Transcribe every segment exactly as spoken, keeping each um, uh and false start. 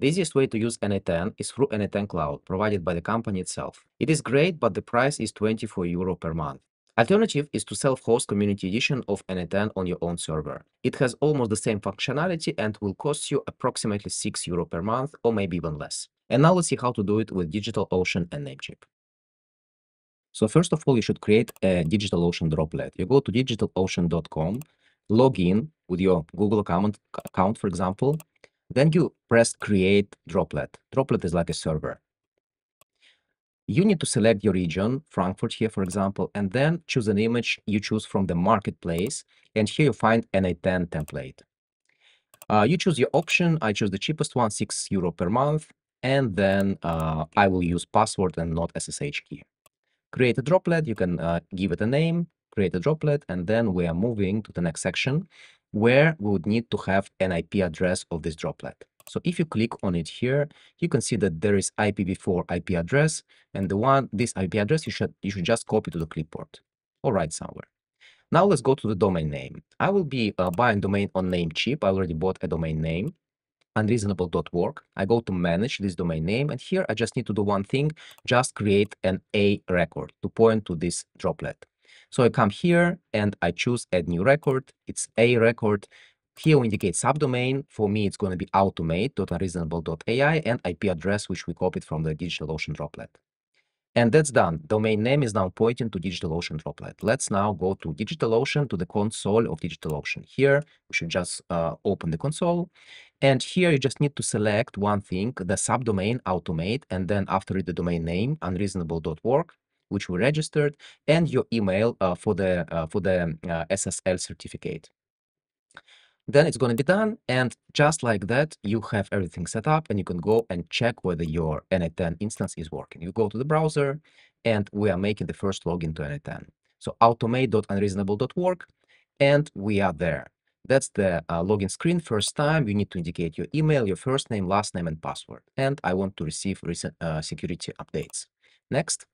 The easiest way to use n eight n is through n eight n Cloud, provided by the company itself. It is great, but the price is twenty-four euro per month. Alternative is to self-host Community Edition of n eight n on your own server. It has almost the same functionality and will cost you approximately six euro per month, or maybe even less. And now let's see how to do it with DigitalOcean and Namecheap. So first of all, you should create a DigitalOcean droplet. You go to digital ocean dot com, log in with your Google account, account, for example. Then you press Create Droplet. Droplet is like a server. You need to select your region, Frankfurt here, for example, and then choose an image you choose from the marketplace. And here you find n eight n template. Uh, you choose your option. I choose the cheapest one, six euro per month. And then uh, I will use password and not S S H key. Create a droplet, you can uh, give it a name, create a droplet, and then we are moving to the next section where we would need to have an I P address of this droplet. So if you click on it here, you can see that there is I P v four I P address, and the one, this I P address you should, you should just copy to the clipboard or write somewhere. Now let's go to the domain name. I will be uh, buying domain on Namecheap. I already bought a domain name, unreasonable dot org. I go to manage this domain name, and here I just need to do one thing, just create an A record to point to this droplet. So I come here and I choose add new record. It's A record. Here we indicate subdomain. For me, it's going to be automate dot unreasonable dot A I and I P address, which we copied from the DigitalOcean droplet. And that's done. Domain name is now pointing to DigitalOcean droplet. Let's now go to DigitalOcean, to the console of DigitalOcean. Here, we should just uh, open the console. And here you just need to select one thing, the subdomain automate, and then after it the domain name unreasonable dot org, which we registered, and your email uh, for the, uh, for the uh, S S L certificate. Then it's going to be done, and just like that, you have everything set up, and you can go and check whether your n eight n instance is working. You go to the browser, and we are making the first login to n eight n. So automate dot unreasonable dot org, and we are there. That's the uh, login screen. First time, you need to indicate your email, your first name, last name, and password. And I want to receive recent uh, security updates. Next.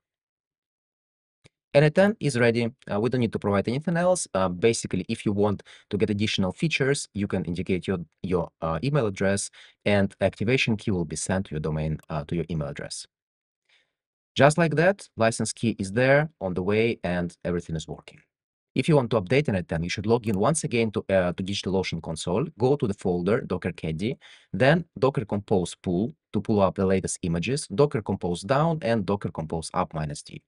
n eight n is ready. Uh, we don't need to provide anything else. Uh, basically, if you want to get additional features, you can indicate your, your uh, email address, and activation key will be sent to your domain, uh, to your email address. Just like that, license key is there on the way, and everything is working. If you want to update n eight n, you should log in once again to, uh, to DigitalOcean console, go to the folder Docker Caddy, then Docker Compose pull to pull up the latest images, Docker Compose down, and Docker Compose up minus D.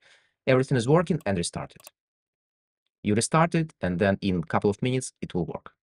Everything is working and restarted. You restart it, and then in a couple of minutes, it will work.